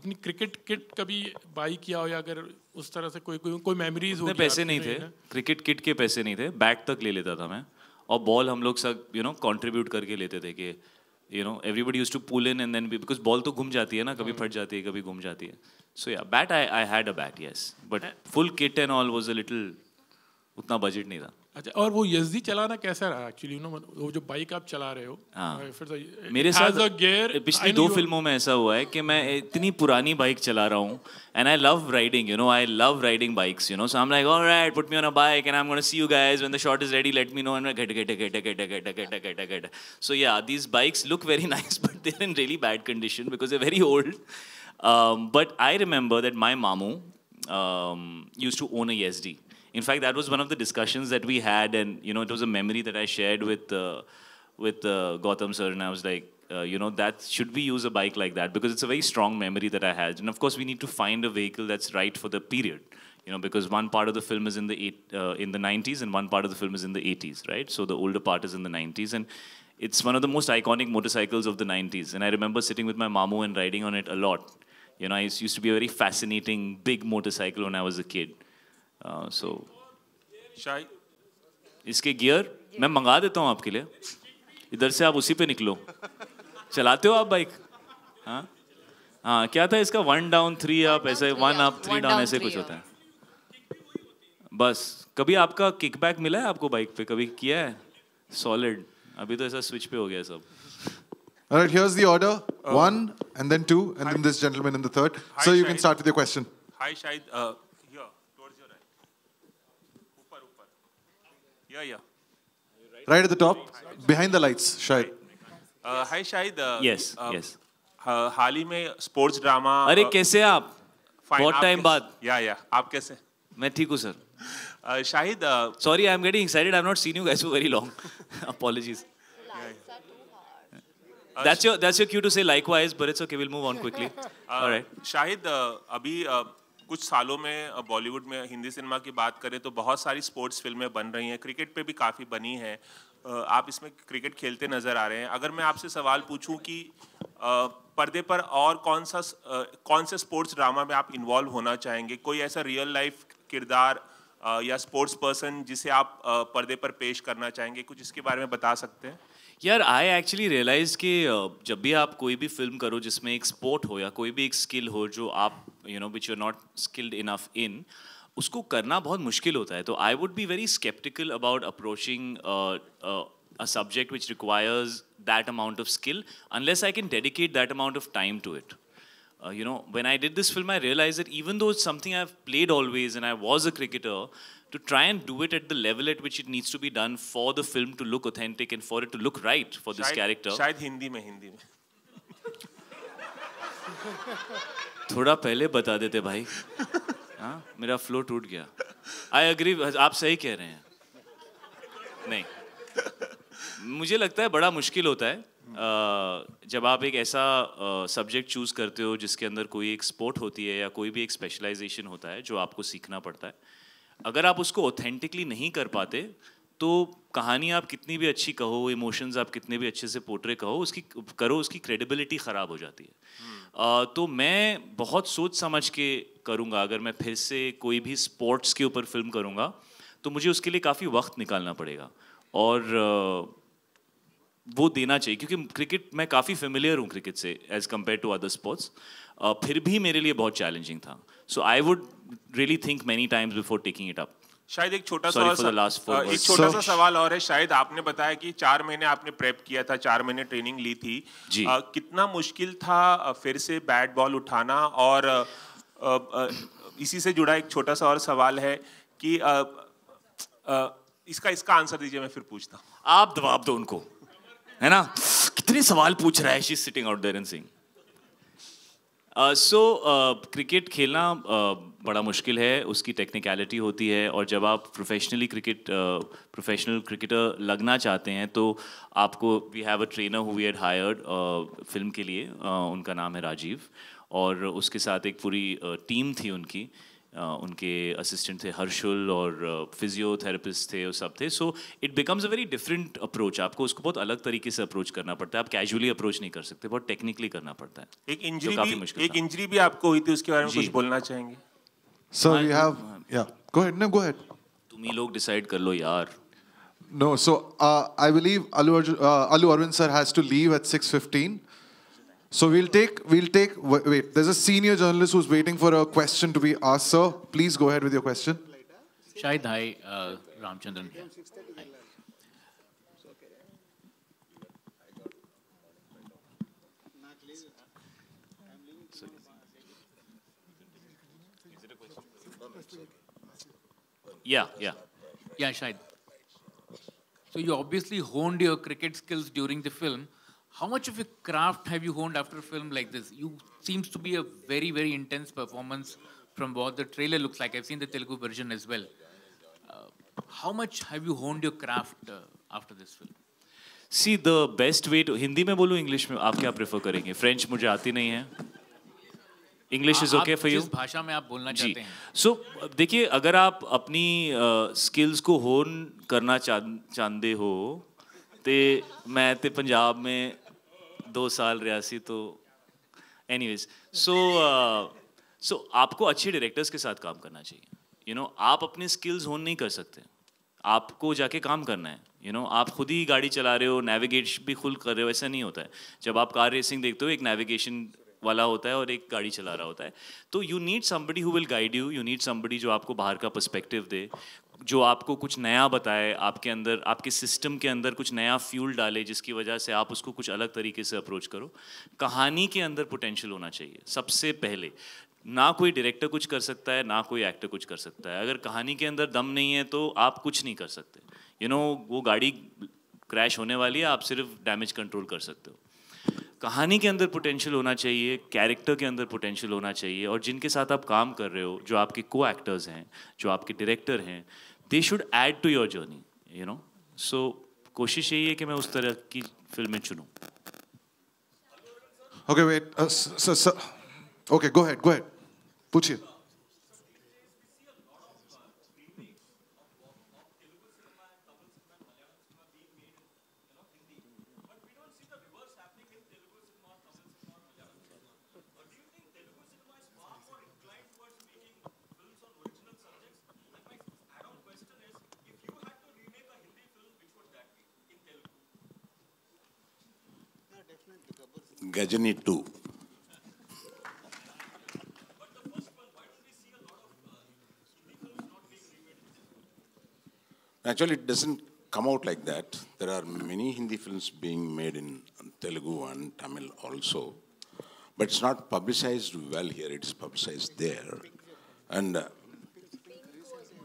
अपनी क्रिकेट किट कभी बाई किया हो या अगर उस तरह से कोई कोई कोई मेमोरीज हो पैसे नहीं थे क्रिकेट किट के पैसे नहीं थे बैट तक ले लेता था मैं और बॉल हम लोग सब यू नो कॉन्ट्रीब्यूट करके लेते थे कि you know everybody used to pull in and then be, because ball to ghum jati hai na kabhi phat jati hai kabhi ghum jati hai so yeah bat i i had a bat yes but full kit and all was a little utna budget nahi tha acha aur wo yazdi chalana kaisa raha actually you know wo jo bike aap chala rahe ho fir mere sath pichli do filmon mein aisa hua hai ki main itni purani bike chala raha hu and I love riding you know I love riding bikes you know so I'm like all right put me on a bike and I'm going to see you guys when the shot is ready let me know and get get get get get get get get so yeah these bikes look very nice but they're in really bad condition because they're very old um but I remember that my mamu um used to own a Yazdi. In fact, that was one of the discussions that we had, and you know, it was a memory that I shared with uh, with uh, Gautam sir, and I was like, uh, you know, that should we use a bike like that because it's a very strong memory that I had, and of course, we need to find a vehicle that's right for the period, you know, because one part of the film is in the eight, uh, in the nineties, and one part of the film is in the eighties, right? So the older part is in the nineties, and It's one of the most iconic motorcycles of the nineties, and I remember sitting with my mamu and riding on it a lot. You know, it used to be a very fascinating, big motorcycle when I was a kid. Uh, so, Shahid, इसके gear मैं मंगा देता हूँ आपके लिए. इधर से आप उसी पे निकलो. चलाते हो आप बाइक? हाँ, हाँ. क्या था इसका? वन डाउन थ्री अप, ऐसे वन अप थ्री डाउन, ऐसे कुछ होता है. बस. कभी आपका किकबैक मिला है आपको बाइक पे? कभी किया है? सॉलिड. अभी तो ऐसा स्विच पे हो गया सब. All right, here's the order: uh, one, and then two, and hi, then this gentleman in the third. Hi, so you Shahid. Can start with your question. Hi, Shahid. Uh, here, towards your right. Upar, upar. Yeah, yeah. Right at the top, hi, behind the lights, Shahid. Uh, hi, Shahid. Uh, yes, uh, yes. हाल ही में sports drama. अरे कैसे हैं आप? बहुत time बाद. Yeah, yeah. आप कैसे? मैं ठीक हूँ sir. Shahid. Uh, Sorry, I'm getting excited. I've not seen you guys for very long. Apologies. That's your that's your cue to say likewise, but it's okay. We'll move on quickly. All right. Shahid अभी कुछ सालों में बॉलीवुड में Hindi cinema की बात करें तो बहुत सारी स्पोर्ट्स फिल्में बन रही हैं. क्रिकेट पे भी काफी बनी हैं. आप इसमें क्रिकेट खेलते नजर आ रहे हैं. अगर मैं आपसे सवाल पूछूं कि पर्दे पर और कौन सा कौन से स्पोर्ट्स ड्रामा में आप इन्वॉल्व होना चाहेंगे? कोई ऐसा रियल लाइफ किरदार या स्पोर्ट्स पर्सन जिसे आप पर्दे पर पेश करना चाहेंगे? कुछ इसके बारे में बता सकते हैं? यार, आई एक्चुअली रियलाइज कि जब भी आप कोई भी फिल्म करो जिसमें एक स्पोर्ट हो या कोई भी एक स्किल हो जो आप you know which you are not skilled enough in, उसको करना बहुत मुश्किल होता है. तो I would be very sceptical about approaching a subject which requires that amount of skill unless I can dedicate that amount of time to it. Uh, you know, when I did this film, I realized that even though it's something I've played always and I was a cricketer, to try and do it at the level at which it needs to be done for the film to look authentic and for it to look right for this character. शायद हिंदी में हिंदी में. थोड़ा पहले बता देते भाई. हाँ, मेरा फ्लो टूट गया. I agree, आप सही कह रहे हैं. नहीं, मुझे लगता है बड़ा मुश्किल होता है जब आप एक ऐसा सब्जेक्ट चूज़ करते हो जिसके अंदर कोई एक स्पोर्ट होती है या कोई भी एक स्पेशलाइजेशन होता है जो आपको सीखना पड़ता है. अगर आप उसको ऑथेंटिकली नहीं कर पाते तो कहानी आप कितनी भी अच्छी कहो, इमोशंस आप कितने भी अच्छे से पोर्ट्रे कहो, उसकी करो, उसकी क्रेडिबिलिटी ख़राब हो जाती है. तो मैं बहुत सोच समझ के करूँगा. अगर मैं फिर से कोई भी स्पोर्ट्स के ऊपर फिल्म करूँगा तो मुझे उसके लिए काफ़ी वक्त निकालना पड़ेगा और वो देना चाहिए, क्योंकि क्रिकेट मैं काफ़ी फेमिलियर हूँ क्रिकेट से as compare to other sports. फिर भी मेरे लिए बहुत चैलेंजिंग था. So I would really think many times before taking it up. शायद एक छोटा सा एक छोटा सा सवाल और है. शायद आपने बताया कि चार महीने आपने प्रेप किया था, चार महीने ट्रेनिंग ली थी. uh, कितना मुश्किल था फिर से बैट बॉल उठाना? और uh, uh, इसी से जुड़ा एक छोटा सा और सवाल है कि uh, uh, इसका इसका आंसर दीजिए, मैं फिर पूछता हूँ. आप दबाव दो उनको, है ना? कितने सवाल पूछ रहा है. She is sitting out there and sing. So cricket खेलना uh, बड़ा मुश्किल है. उसकी टेक्निकलिटी होती है और जब आप प्रोफेशनली क्रिकेट प्रोफेशनल क्रिकेटर लगना चाहते हैं तो आपको we have a trainer who we had hired film के लिए. uh, उनका नाम है राजीव और उसके साथ एक पूरी टीम uh, थी उनकी. Uh, उनके असिस्टेंट थे हर्षुल और फिजियोथेरेपिस्ट uh, थे और सब थे. So it becomes a very different approach. आपको उसको बहुत अलग तरीके से अप्रोच करना पड़ता है. आप कैजुअली अप्रोच नहीं कर सकते, बहुत टेक्निकली करना पड़ता है. एक इंजरी काफ़ी मुश्किल. एक इंजरी भी आपको हुई थी, उसके बारे में कुछ बोलना चाहेंगे? सो we have yeah go ahead. No go ahead, तुम ही लोग डिसाइड कर लो यार. No, so I believe Allu Arjun Allu Aravind sir has to leave at six fifteen. So we'll take, we'll take, wait, there's a senior journalist who's waiting for a question to be asked, sir. Please go ahead with your question. Shahid, hi, uh, Ramchandran. Hi. Yeah, yeah. Yeah, Shahid. So you obviously honed your cricket skills during the film. How much of a craft have you honed after a film like this? You seems to be a very, very intense performance from what the trailer looks like. I've seen the Telugu version as well. Uh, how much have you honed your craft uh, after this film? See, the best way to... Hindi mein bolu, English mein? Aap kya prefer karenge? French mujhe aati nahi hai. English is okay for you? जिस भाषा में आप बोलना चाहते हैं. So, देखिए, अगर आप अपनी skills को hone करना चाहते हो तो मैं तो पंजाब में दो साल रहा सी, तो एनीवेज सो सो आपको अच्छे डायरेक्टर्स के साथ काम करना चाहिए। यू नो आप अपने स्किल्स होन नहीं कर सकते, आपको जाके काम करना है। यू नो आप खुद ही गाड़ी चला रहे हो, नेविगेट भी खुद कर रहे हो, ऐसा नहीं होता है। जब आप कार रेसिंग देखते हो एक नेविगेशन वाला होता है और एक गाड़ी चला रहा होता है। तो you need somebody who will guide you, you need somebody जो आपको बाहर का पर्सपेक्टिव दे, जो आपको कुछ नया बताए, आपके अंदर आपके सिस्टम के अंदर कुछ नया फ्यूल डाले जिसकी वजह से आप उसको कुछ अलग तरीके से अप्रोच करो। कहानी के अंदर पोटेंशियल होना चाहिए सबसे पहले। ना कोई डायरेक्टर कुछ कर सकता है, ना कोई एक्टर कुछ कर सकता है। अगर कहानी के अंदर दम नहीं है तो आप कुछ नहीं कर सकते। यू नो वो गाड़ी क्रैश होने वाली है, आप सिर्फ डैमेज कंट्रोल कर सकते हो। कहानी के अंदर पोटेंशियल होना चाहिए, कैरेक्टर के अंदर पोटेंशियल होना चाहिए। और जिनके साथ आप काम कर रहे हो, जो आपके को एक्टर्स हैं, जो आपके डायरेक्टर हैं, they should add to your journey. You know so कोशिश यही है कि मैं उस तरह की फिल्में चुनूँ। Okay wait okay go ahead go head पूछिए। Gajini two. Actually, it doesn't come out like that. There are many Hindi films being made in Telugu and Tamil also, but it's not publicized well here. It's publicized there, and uh,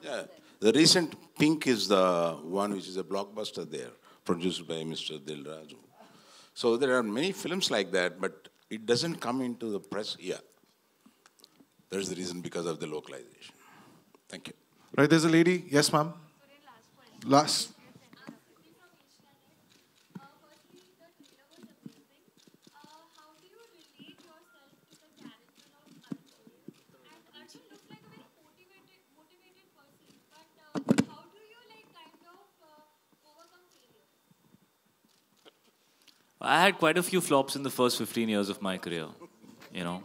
yeah, the recent Pink is the one which is a blockbuster there, produced by Mister Dil Raju. So there are many films like that, but it doesn't come into the press here. There's the reason because of the localization. Thank you. Right, there's a lady. Yes, ma'am. Last. I had quite a few flops in the first fifteen years of my career, you know.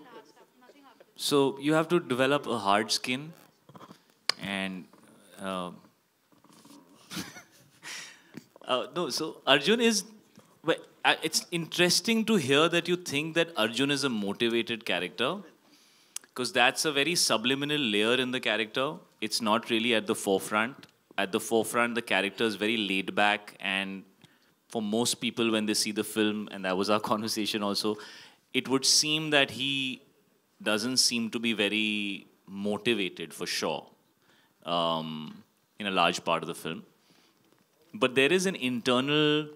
So you have to develop a hard skin, and uh, uh, no. So Arjun is. Well, it's interesting to hear that you think that Arjun is a motivated character, because that's a very subliminal layer in the character. It's not really at the forefront. At the forefront, the character is very laid back and. For most people, when they see the film, and that was our conversation also, it would seem that he doesn't seem to be very motivated for sure um, in a large part of the film. But there is an internal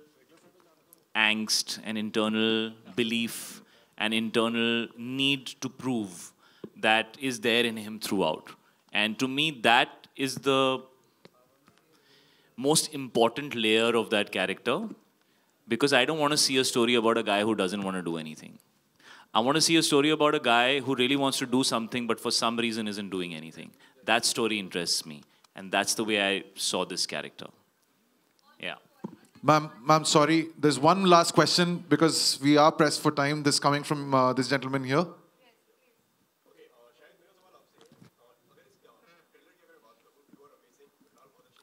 angst, an internal belief, an internal need to prove that is there in him throughout. And to me, that is the most important layer of that character. Because I don't want to see a story about a guy who doesn't want to do anything. I want to see a story about a guy who really wants to do something but for some reason isn't doing anything. That story interests me. And that's the way I saw this character. Yeah. Ma'am, ma'am, sorry. There's one last question because we are pressed for time. This coming from uh, this gentleman here.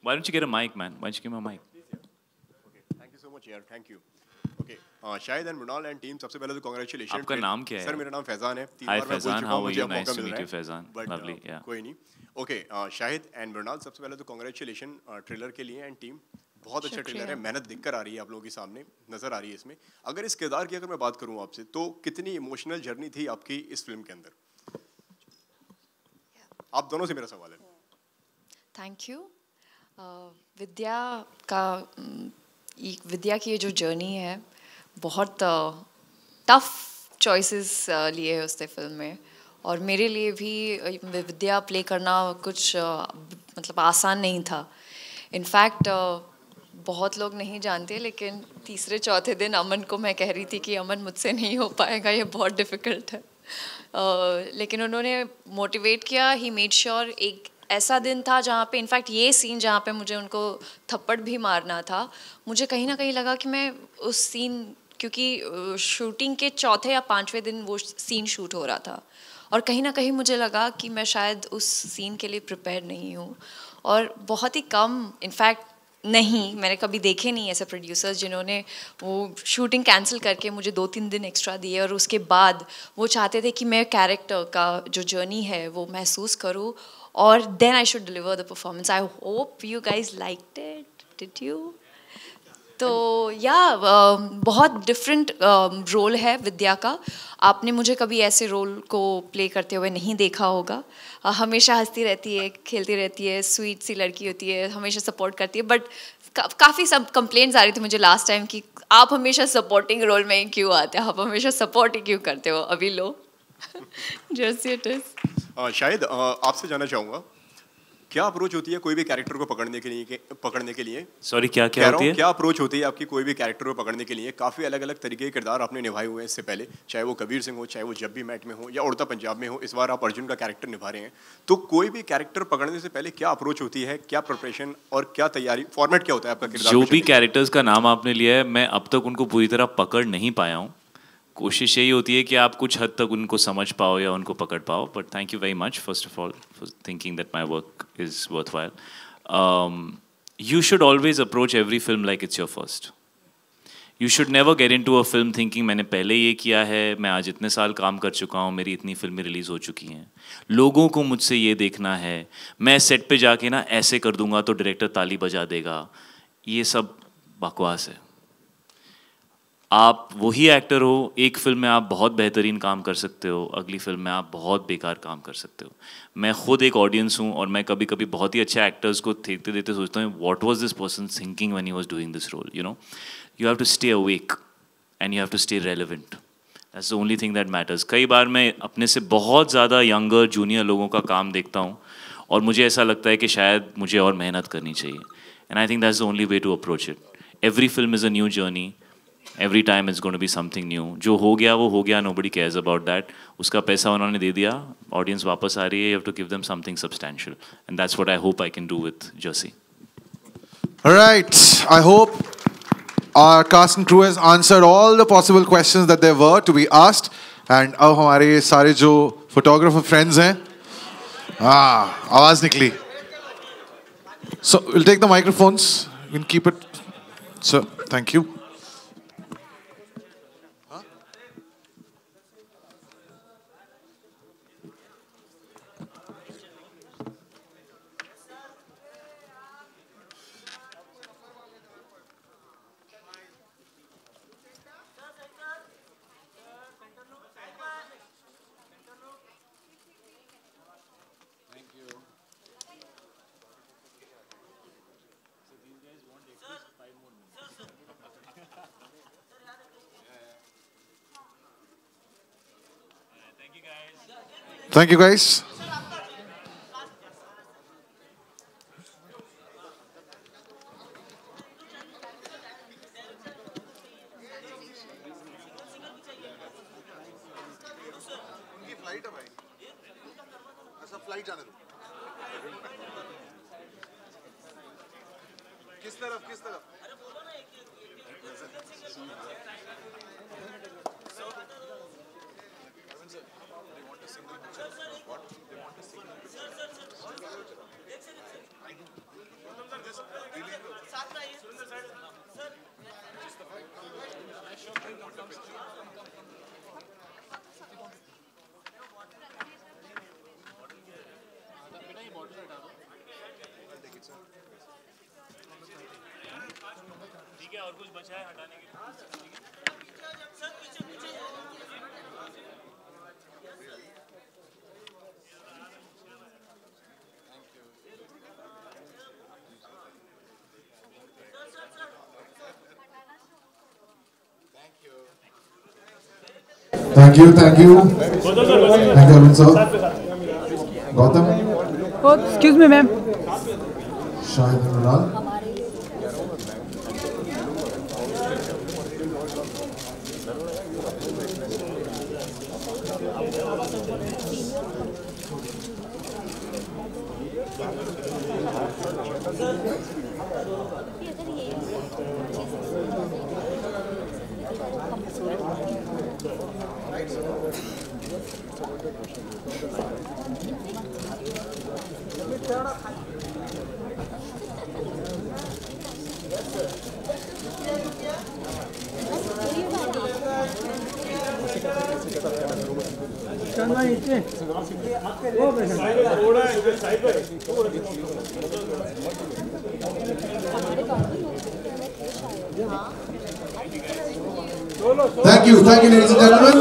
Why don't you get a mic, man? Why don't you give him a mic? यार thank you okay Shahid and Mrunal and team सबसे पहले तो congratulation. आपका नाम क्या है sir? मेरा नाम फैजान है। तीन बार मैं बोल चुका हूं मुझे आपका नाम मिल रहा है फैजान। लवली। या कोई नहीं। ओके शाहिद एंड मृणाल सबसे पहले तो कांग्रेचुलेशन ट्रेलर के लिए एंड टीम। बहुत अच्छा ट्रेलर है, मेहनत दिखकर आ रही है आप लोगों के सामने, नजर आ रही है इसमें। अगर इस किरदार की अगर मैं बात करूं आपसे तो कितनी इमोशनल जर्नी थी आपकी इस फिल्म के अंदर? आप दोनों से मेरा सवाल है। Thank you. विद्या का विद्या की ये जो जर्नी है बहुत टफ चॉइसेस लिए है उसने फिल्म में, और मेरे लिए भी विद्या प्ले करना कुछ मतलब आसान नहीं था। इनफैक्ट बहुत लोग नहीं जानते लेकिन तीसरे चौथे दिन अमन को मैं कह रही थी कि अमन मुझसे नहीं हो पाएगा, ये बहुत डिफ़िकल्ट है। लेकिन उन्होंने मोटिवेट किया। ही मेड श्योर एक ऐसा दिन था जहाँ पे इनफैक्ट ये सीन जहाँ पे मुझे उनको थप्पड़ भी मारना था, मुझे कहीं ना कहीं लगा कि मैं उस सीन, क्योंकि शूटिंग के चौथे या पाँचवें दिन वो सीन शूट हो रहा था और कहीं ना कहीं मुझे लगा कि मैं शायद उस सीन के लिए प्रिपेयर नहीं हूँ। और बहुत ही कम, इनफैक्ट नहीं, मैंने कभी देखे नहीं ऐसे प्रोड्यूसर्स जिन्होंने वो शूटिंग कैंसिल करके मुझे दो तीन दिन एक्स्ट्रा दिए और उसके बाद वो चाहते थे कि मैं कैरेक्टर का जो जर्नी है वो महसूस करूँ और then I should deliver the performance. I hope you guys liked it, did you? तो या yeah, uh, बहुत डिफरेंट रोल uh, है विद्या का। आपने मुझे कभी ऐसे रोल को प्ले करते हुए नहीं देखा होगा। uh, हमेशा हंसती रहती है, खेलती रहती है, स्वीट सी लड़की होती है, हमेशा सपोर्ट करती है। बट का, काफ़ी सब कंप्लेंट्स आ रही थी मुझे लास्ट टाइम कि आप हमेशा सपोर्टिंग रोल में क्यों आते हो, आप हमेशा सपोर्ट ही क्यों करते हो। अभी लो जर्सी इट इज़। शायद आपसे जानना चाहूँगा, क्या अप्रोच होती है कोई भी कैरेक्टर को पकड़ने के लिए पकड़ने के लिए सॉरी क्या क्या होती है, क्या अप्रोच होती है आपकी कोई भी कैरेक्टर को पकड़ने के लिए? काफ़ी अलग अलग तरीके के किरदार आपने निभाए हुए हैं इससे पहले, चाहे वो कबीर सिंह हो, चाहे वो जब भी मैट में हो, या उड़ता पंजाब में हो, इस बार आप अर्जुन का कैरेक्टर निभा रहे हैं। तो कोई भी कैरेक्टर पकड़ने से पहले क्या अप्रोच होती है, क्या प्रिपरेशन और क्या तैयारी, फॉर्मेट क्या होता है आपका किरदार? जो भी कैरेक्टर्स का नाम आपने लिया है, मैं अब तक उनको पूरी तरह पकड़ नहीं पाया हूँ। कोशिश यही होती है कि आप कुछ हद तक उनको समझ पाओ या उनको पकड़ पाओ। But thank you very much first of all for thinking that my work is worthwhile. You should always approach every film like it's your first. You should never get into a film thinking मैंने पहले ये किया है, मैं आज इतने साल काम कर चुका हूँ, मेरी इतनी फिल्में रिलीज़ हो चुकी हैं, लोगों को मुझसे ये देखना है, मैं सेट पर जाके ना ऐसे कर दूंगा तो डायरेक्टर ताली बजा देगा, ये सब बकवास है। आप वही एक्टर हो, एक फिल्म में आप बहुत बेहतरीन काम कर सकते हो, अगली फिल्म में आप बहुत बेकार काम कर सकते हो। मैं खुद एक ऑडियंस हूँ और मैं कभी कभी बहुत ही अच्छे एक्टर्स को देखते देखते सोचता हूँ, what was this person thinking when he was doing this role, you know. You have to stay awake and you have to stay relevant, that's the only thing that matters. कई बार मैं अपने से बहुत ज़्यादा यंगर जूनियर लोगों का काम देखता हूँ और मुझे ऐसा लगता है कि शायद मुझे और मेहनत करनी चाहिए, and I think that's the only way to approach it. Every film is a new journey, every time is going to be something new. जो हो गया वो हो गया, नोबडी केयर्स अबाउट दैट। उसका पैसा उन्होंने दे दिया, ऑडियंस वापस आ रही है, you have to give them something substantial, and that's what I hope I can do with Jersey. Alright, I hope our cast and crew has answered all the possible questions that there were to be asked. And अब हमारे सारे जो photographer friends हैं, हाँ आवाज़ निकली, so will take the microphones, will keep it. So thank you. Thank you guys. Thank you, thank you. Thank you, Arjun sir. Gautam. Oh, excuse me, ma'am. Shahid Mrunal. Thank you, thank you, ladies and gentlemen.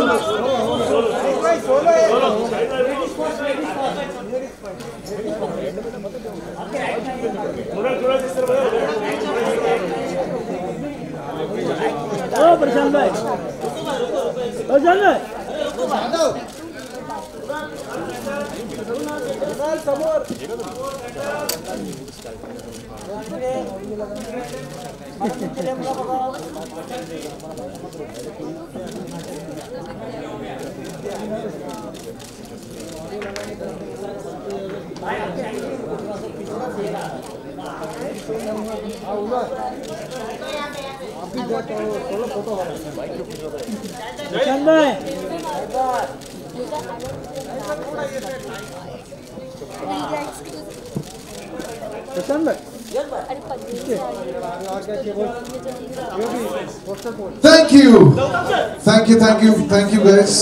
Thank you, thank you, thank you guys.